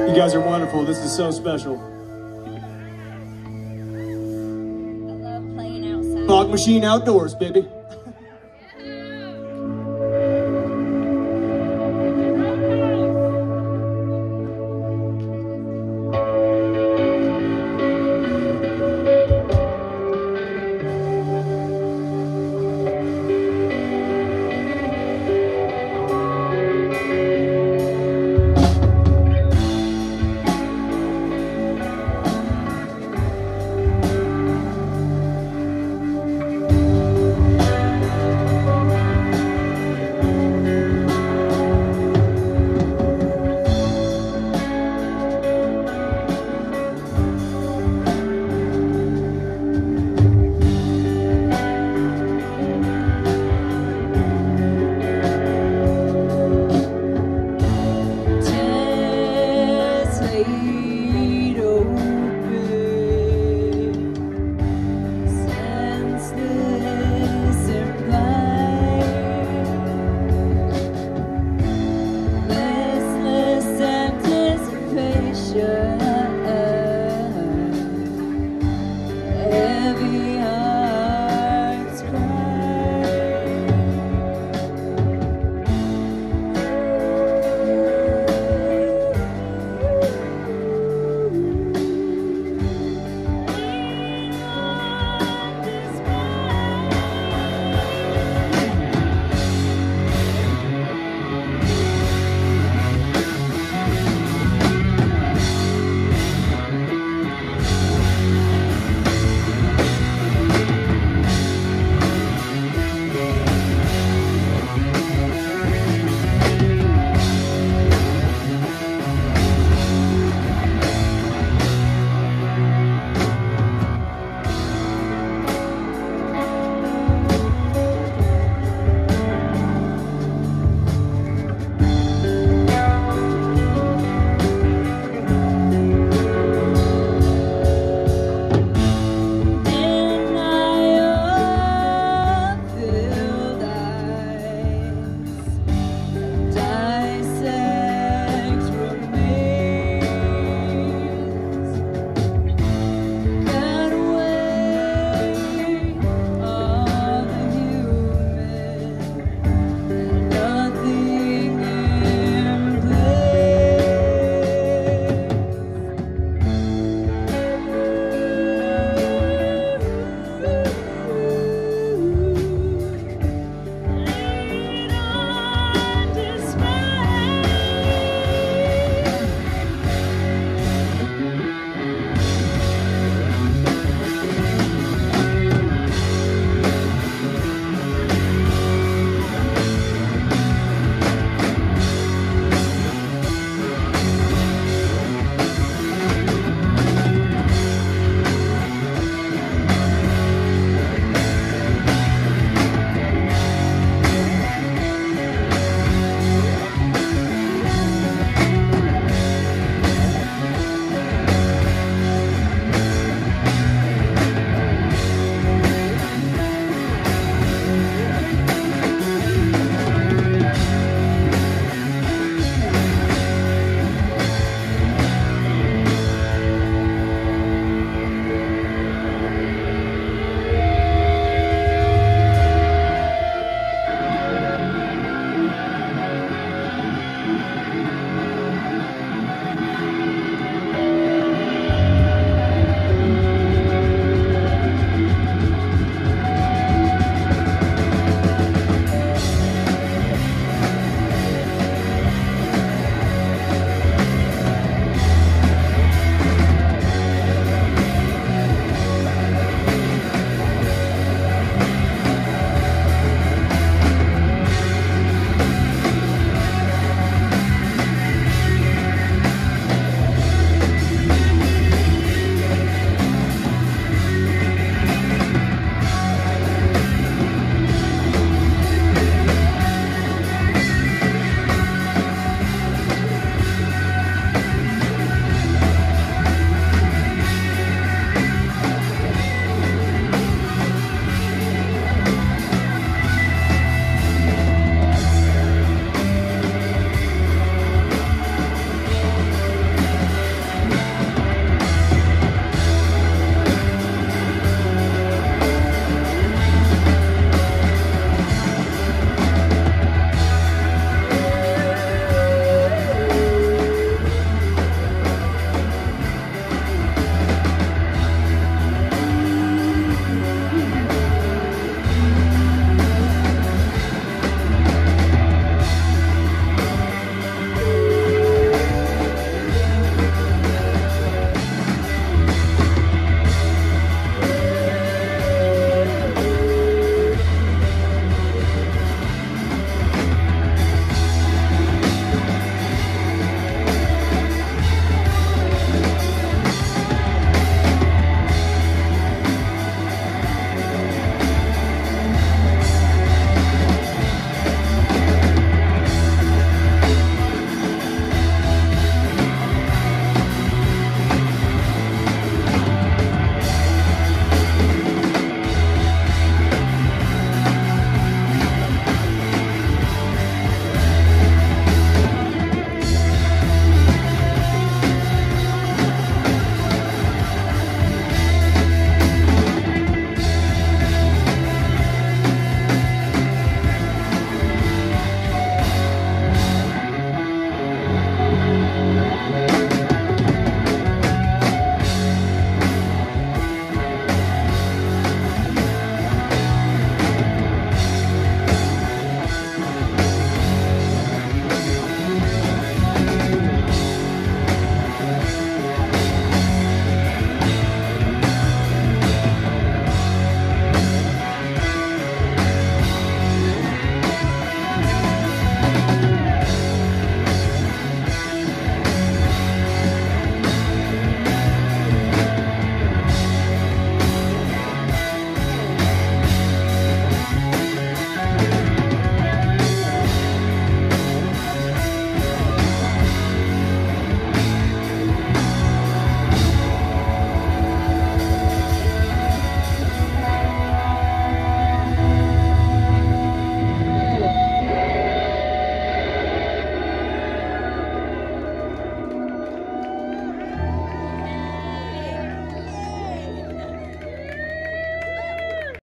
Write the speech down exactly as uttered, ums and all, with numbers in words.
You guys are wonderful. This is so special. I love playing outside. Fog machine outdoors, baby.